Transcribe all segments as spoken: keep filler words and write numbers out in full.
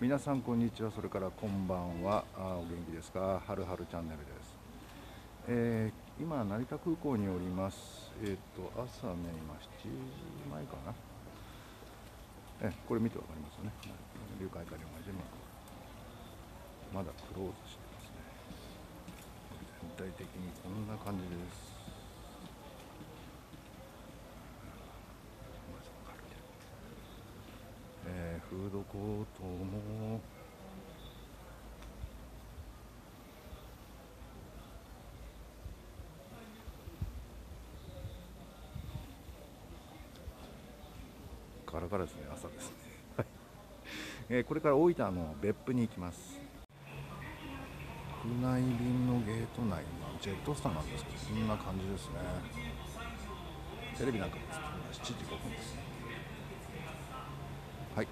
皆さんこんにちは、それからこんばんは。あ、お元気ですか。はるはるチャンネルです。えー、今成田空港におります。えっ、ー、と朝ね、今しちじまえかな。えこれ見てわかりますよね。流海下においてまだクローズしてますね。全体的にこんな感じです。えー、フードコートもガラガラですね、朝ですね。はい、えー、これから大分の別府に行きます。国内便のゲート内のジェットスターなんですけど、そんな感じですね。テレビなんかも映ってます。しちじごふんですね。はい、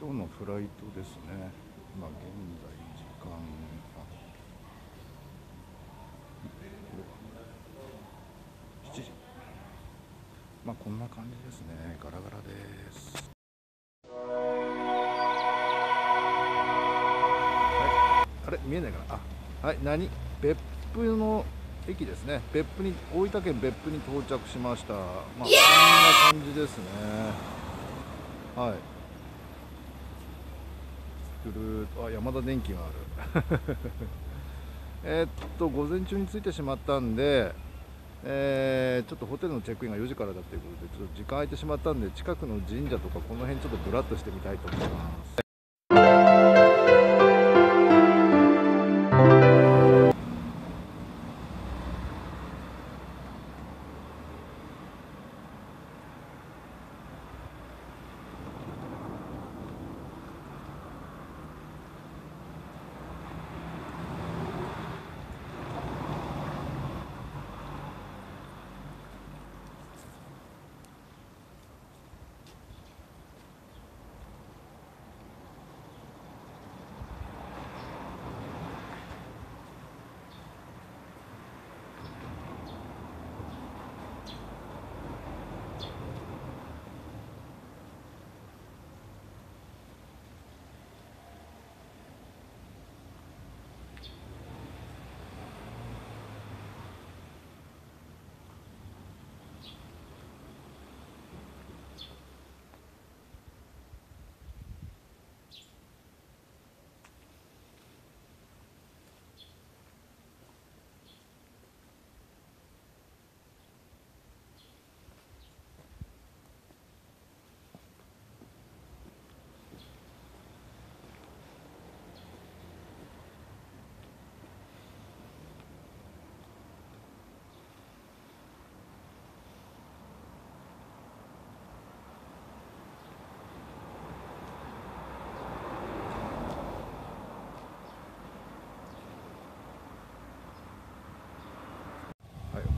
今日のフライトですね。今現在時間はしちじ。まあこんな感じですね。ガラガラです。はい、あれ見えないかな。あ、はい、何？別府の駅ですね。別府に、大分県別府に到着しました。まあこんな感じですね。はい、ぐるーっと、あ、山田電機がある。えっと午前中に着いてしまったんで、えー、ちょっとホテルのチェックインがよじからだということで、ちょっと時間空いてしまったんで、近くの神社とかこの辺ちょっとぶらっとしてみたいと思います。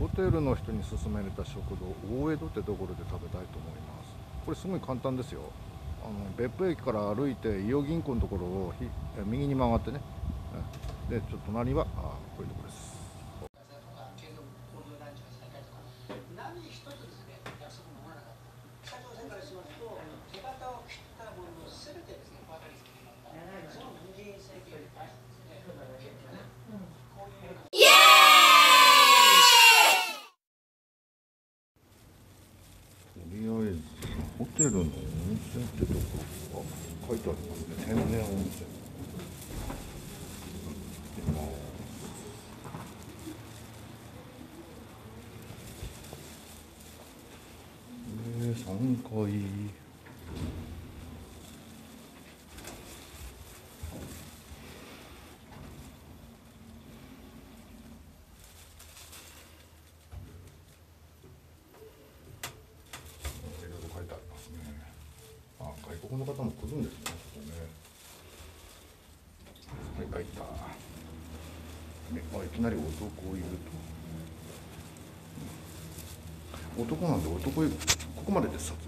ホテルの人に勧められた食堂、大江戸ってところで食べたいと思います。これすごい簡単ですよ。あの別府駅から歩いて伊予銀行のところをひ右に曲がってね、でちょっと隣はあこういうところです。ホテルの温泉ってとこが書いてありますね。天然温泉。えー、さんがい。ここの方も来るんですね、ここね。はい、開いた。あ、いきなり男いると。男なんで男いる。ここまでです、撮影。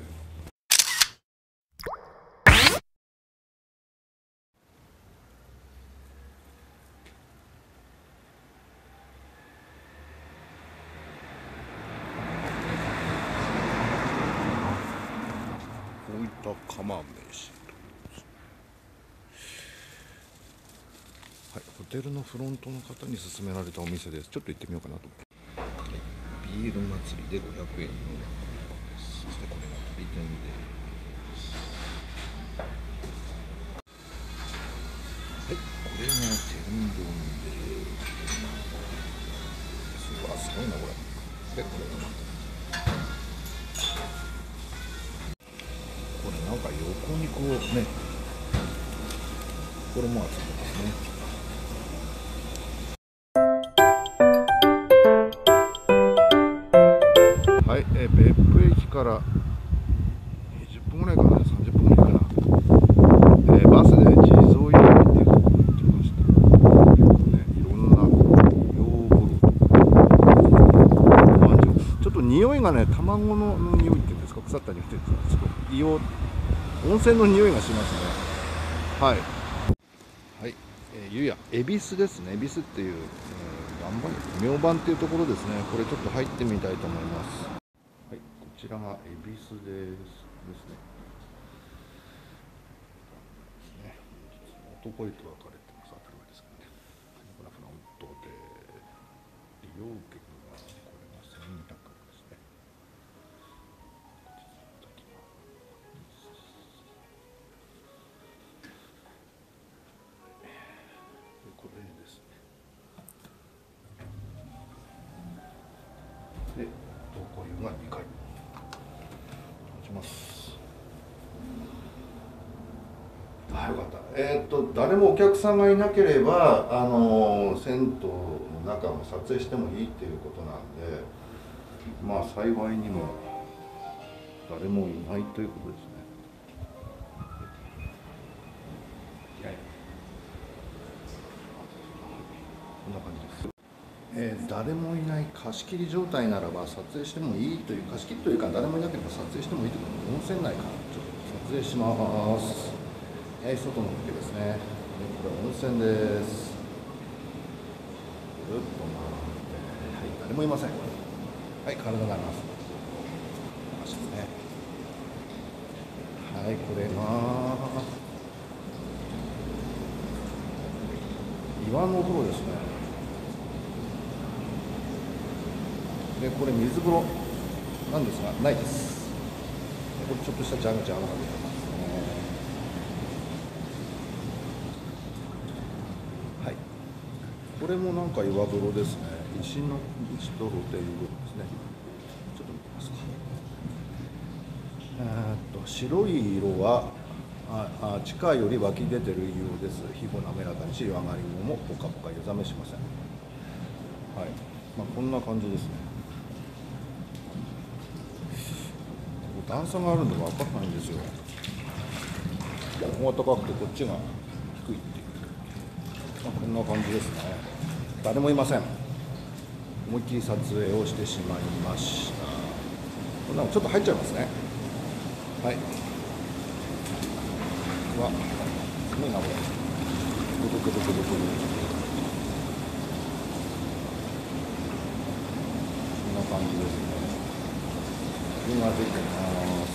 大分釜飯。テルのフロントの方に勧められたお店です。ちょっと行ってみようかなと思って。ビール祭りでごひゃくえんのです。そしてこれが鳥天です。はい、これが天丼で、うわすごいなこれ。でこれがまたこれなんか横にこうね、これも厚みですね。はい、え別府駅からにじゅっぷんぐらいかな、さんじゅっぷんぐらいかな、えー、バスで地蔵岩っていうところに行ってました。ね、いろんな養蜂、ちょっと匂いがね、卵の匂いっていうんですか、腐った匂いっていうんですか、ちょっと硫黄、温泉の匂いがしますね。はい、はい、えー、ゆうや、恵比寿ですね、恵比寿っていう、えー、岩盤、明板っていうところですね、これちょっと入ってみたいと思います。こちらが恵比寿です。ですね。男湯と分かれてます。当たり前ですけどね。これフロントで利用客がこれが千円高ですね。これですね。で、男湯がにかい。あ、よかった。えっと誰もお客さんがいなければあのー、銭湯の中も撮影してもいいっていうことなんで、まあ幸いにも誰もいないということですね。こんな感じです。えー、誰もいない貸し切り状態ならば撮影してもいいという、貸し切りというか誰もいなければ撮影してもいいということで、温泉内からちょっと撮影します。えー、外の風景ですね。これ温泉です。ぐるっと回って、はい、誰もいません。はい、体があります。足ですね。はい、これが岩の風呂ですね。でこれ水風呂なんですがないです。これちょっとしたジャムジャムが出てますね。はい。これもなんか岩風呂ですね。石の石と露天風呂ですね。ちょっと見てますか。えー、っと白い色はああ地下より湧き出てる色です。皮膚滑らかにし湯上がりもポカポカ湯冷めしません。はい。まあこんな感じですね。段差があるんで分からないんですよ。ここが高くてこっちが低いっていう、まあ、こんな感じですね。誰もいません。思いっきり撮影をしてしまいました。こんなのちょっと入っちゃいますね。はい、うわすごいなこれ。ブクブクブクブク。こんな感じですね。ができてます。